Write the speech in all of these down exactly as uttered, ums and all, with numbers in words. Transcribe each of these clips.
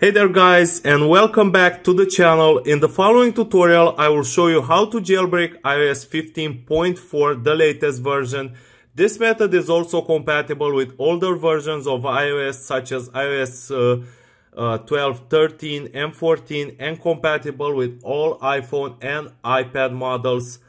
Hey there guys, and welcome back to the channel. In the following tutorial I will show you how to jailbreak i O S fifteen point four, the latest version. This method is also compatible with older versions of iOS such as iOS uh, uh, twelve, thirteen and fourteen, and compatible with all iPhone and iPad models.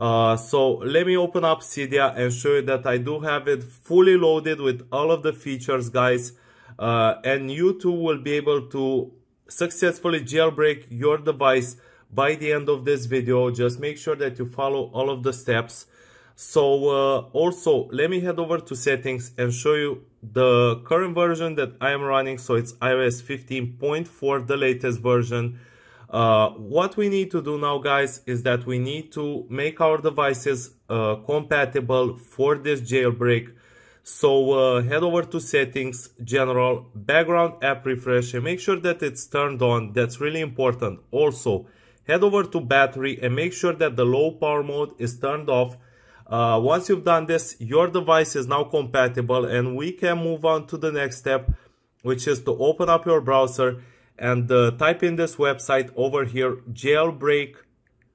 Uh, so let me open up Cydia and show you that I do have it fully loaded with all of the features, guys. Uh, and you too will be able to successfully jailbreak your device by the end of this video. Just make sure that you follow all of the steps. So uh, also let me head over to settings and show you the current version that I am running. So it's i O S fifteen point four, the latest version. Uh, what we need to do now, guys, is that we need to make our devices uh, compatible for this jailbreak. So uh, head over to settings, general, background app refresh, and make sure that it's turned on. That's really important. Also head over to battery and make sure that the low power mode is turned off. Uh, once you've done this, your device is now compatible, and we can move on to the next step, which is to open up your browser and uh, type in this website over here, jailbreak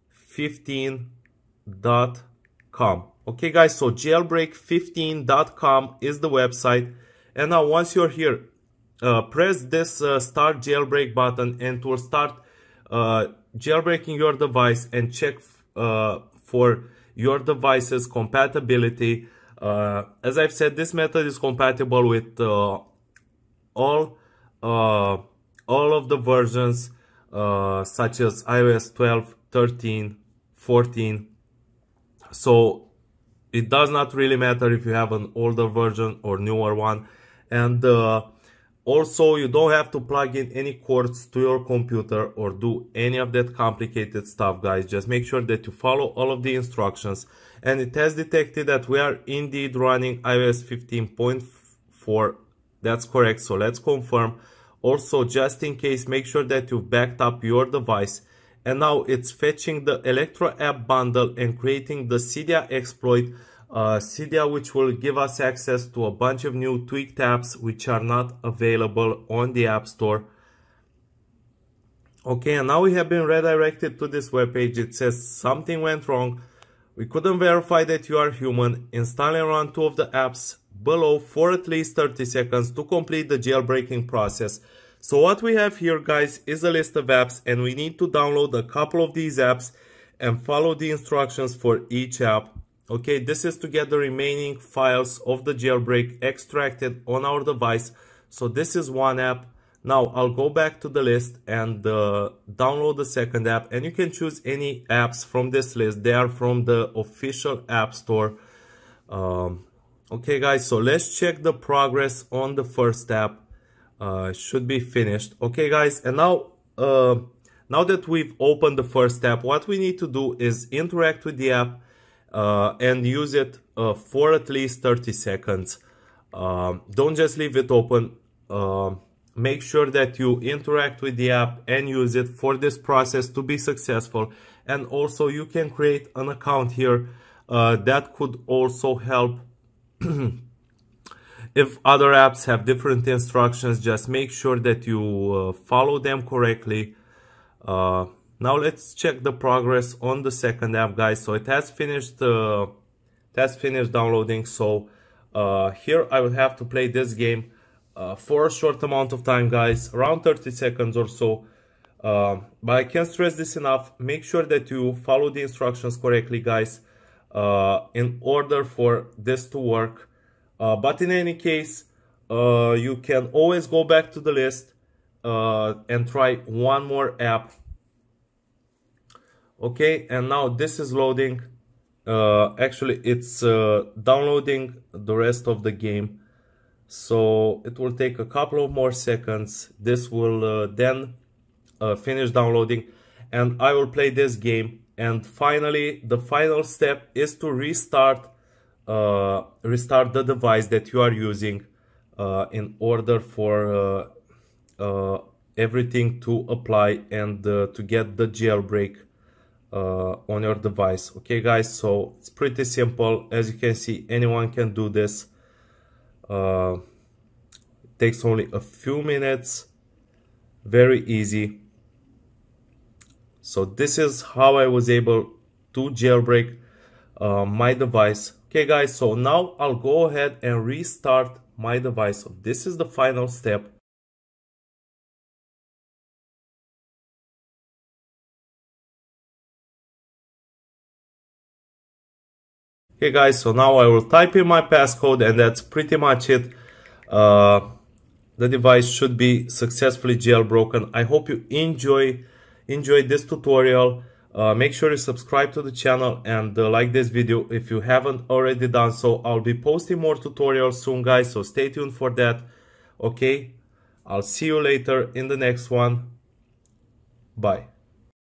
fifteen dot com. Okay guys, so jailbreak fifteen dot com is the website, and now once you're here, uh, press this uh, start jailbreak button and it will start uh, jailbreaking your device and check uh, for your device's compatibility. Uh, as I've said, this method is compatible with uh, all, uh, all of the versions uh, such as i O S twelve, thirteen, fourteen, so it does not really matter if you have an older version or newer one. And uh, also you don't have to plug in any cords to your computer or do any of that complicated stuff, guys. Just make sure that you follow all of the instructions, and it has detected that we are indeed running i O S fifteen point four. That's correct, so let's confirm. Also, just in case, make sure that you've backed up your device. And now it's fetching the Electra App Bundle and creating the Cydia exploit, uh, Cydia, which will give us access to a bunch of new tweaked apps which are not available on the App Store. Okay, and now we have been redirected to this webpage. It says something went wrong. We couldn't verify that you are human. Install and run two of the apps below for at least thirty seconds to complete the jailbreaking process. So what we have here, guys, is a list of apps, and we need to download a couple of these apps and follow the instructions for each app. Okay, this is to get the remaining files of the jailbreak extracted on our device. So this is one app. Now I'll go back to the list and uh, download the second app, and you can choose any apps from this list. They are from the official App Store. Um, okay guys, so let's check the progress on the first app. Uh, should be finished. Okay guys, and now uh, now that we've opened the first step, what we need to do is interact with the app uh, and use it uh, for at least thirty seconds. Um, don't just leave it open. Uh, make sure that you interact with the app and use it for this process to be successful. And also you can create an account here. Uh, that could also help. If other apps have different instructions, just make sure that you uh, follow them correctly. Uh, now let's check the progress on the second app, guys. So it has finished, uh, it has finished downloading. So uh, here I would have to play this game uh, for a short amount of time, guys, around thirty seconds or so. Uh, but I can't stress this enough. Make sure that you follow the instructions correctly, guys, uh, in order for this to work. Uh, but in any case, uh, you can always go back to the list uh, and try one more app. Okay, and now this is loading. Uh, actually, it's uh, downloading the rest of the game. So it will take a couple of more seconds. This will uh, then uh, finish downloading, and I will play this game. And finally, the final step is to restart Uh, restart the device that you are using uh, in order for uh, uh, everything to apply and uh, to get the jailbreak uh, on your device. Okay guys, so it's pretty simple. As you can see, anyone can do this. Uh, it takes only a few minutes. very easy. So this is how I was able to jailbreak uh, my device. Okay guys, so now I'll go ahead and restart my device. So this is the final step. Okay guys, so now I will type in my passcode and that's pretty much it. Uh, the device should be successfully jailbroken. I hope you enjoy enjoyed this tutorial. Uh, make sure you subscribe to the channel and uh, like this video if you haven't already done so. I'll be posting more tutorials soon guys, so stay tuned for that. Okay, I'll see you later in the next one. Bye.